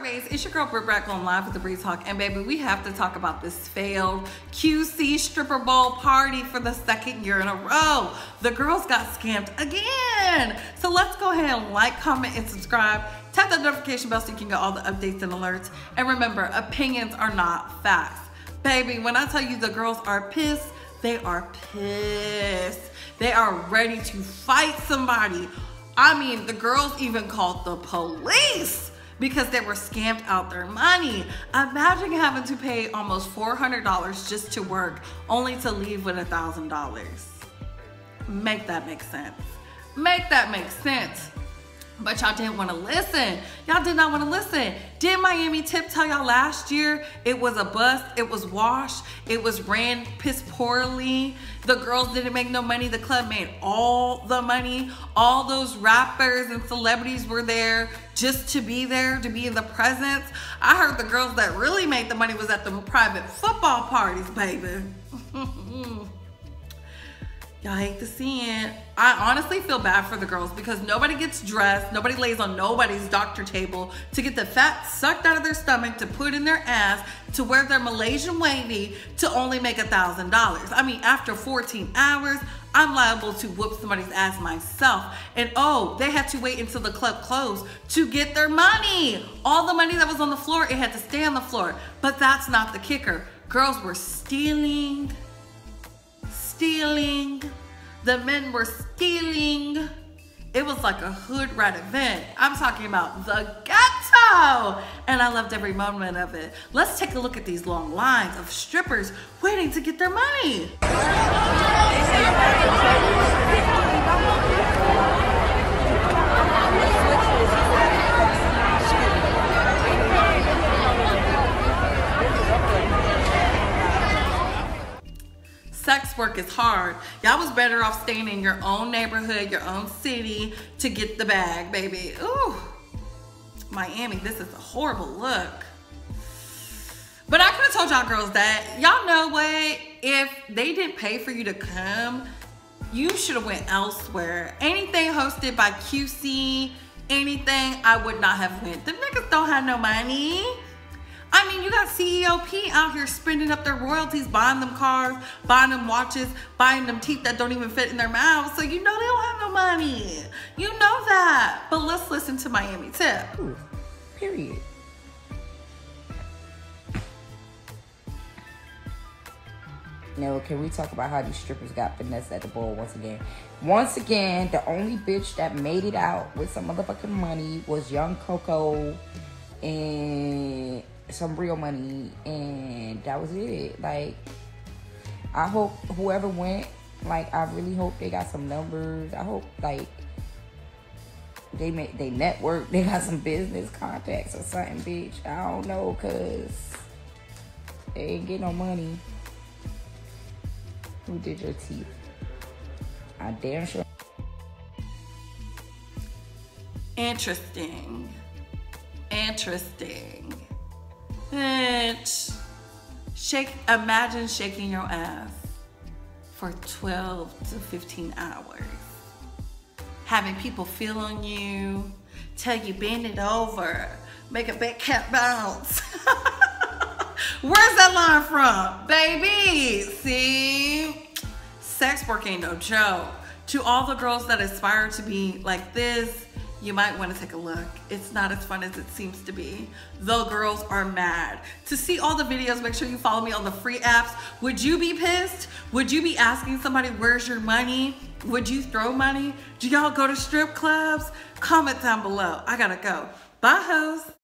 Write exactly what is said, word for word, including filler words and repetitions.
mermaids, it's your girl Britt Bratt going live with the Breeze Hawk, and baby, we have to talk about this failed Q C Stripper Bowl party for the second year in a row. The girls got scammed again. So let's go ahead and like, comment, and subscribe. Tap that notification bell so you can get all the updates and alerts. And remember, opinions are not facts. Baby, when I tell you the girls are pissed, they are pissed. They are ready to fight somebody. I mean, the girls even called the police because they were scammed out their money. Imagine having to pay almost four hundred dollars just to work, only to leave with one thousand dollars. Make that make sense. Make that make sense. But y'all didn't want to listen. Y'all did not want to listen. Did Miami Tip tell y'all last year it was a bust, it was washed, it was ran piss poorly, the girls didn't make no money, the club made all the money, all those rappers and celebrities were there just to be there, to be in the presence? I heard the girls that really made the money was at the private football parties, baby. Y'all hate to see it. I honestly feel bad for the girls because nobody gets dressed. Nobody lays on nobody's doctor table to get the fat sucked out of their stomach, to put in their ass, to wear their Malaysian wavy, to only make a thousand dollars. I mean, after fourteen hours, I'm liable to whoop somebody's ass myself. And oh, they had to wait until the club closed to get their money. All the money that was on the floor, it had to stay on the floor. But that's not the kicker. Girls were stealing. Stealing, the men were stealing. It was like a hood rat event. I'm talking about the ghetto, and I loved every moment of it. Let's take a look at these long lines of strippers waiting to get their money. Sex work is hard. Y'all was better off staying in your own neighborhood, your own city to get the bag, baby. Ooh, Miami, this is a horrible look. But I could have told y'all girls that. Y'all know what? If they didn't pay for you to come, you should have went elsewhere. Anything hosted by Q C, anything, I would not have went. Them niggas don't have no money. I mean, you got C E O P out here spending up their royalties, buying them cars, buying them watches, buying them teeth that don't even fit in their mouths. So you know they don't have no money. You know that. But let's listen to Miami Tip. Ooh, period. Now, can we talk about how these strippers got finessed at the bowl once again? Once again, the only bitch that made it out with some motherfucking money was Young Coco and some real money, and that was it. Like, I hope whoever went, like, I really hope they got some numbers. I hope, like, they make they network, they got some business contacts or something, bitch. I don't know, cuz they ain't get no money. Who did your teeth? I damn sure. Interesting. Interesting. Bitch, shake, imagine shaking your ass for twelve to fifteen hours. Having people feel on you, tell you bend it over, make a big cat bounce. Where's that line from, baby? See, sex work ain't no joke. To all the girls that aspire to be like this, you might want to take a look. It's not as fun as it seems to be. The girls are mad. To see all the videos, make sure you follow me on the free apps. Would you be pissed? Would you be asking somebody, where's your money? Would you throw money? Do y'all go to strip clubs? Comment down below. I gotta go. Bye, hoes.